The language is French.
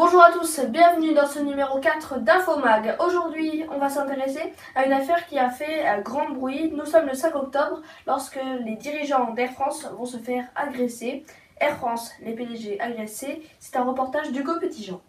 Bonjour à tous, bienvenue dans ce numéro 4 d'Infomag. Aujourd'hui, on va s'intéresser à une affaire qui a fait grand bruit. Nous sommes le 5 octobre, lorsque les dirigeants d'Air France vont se faire agresser. Air France, les PDG agressés, c'est un reportage d'Hugo Petitjean.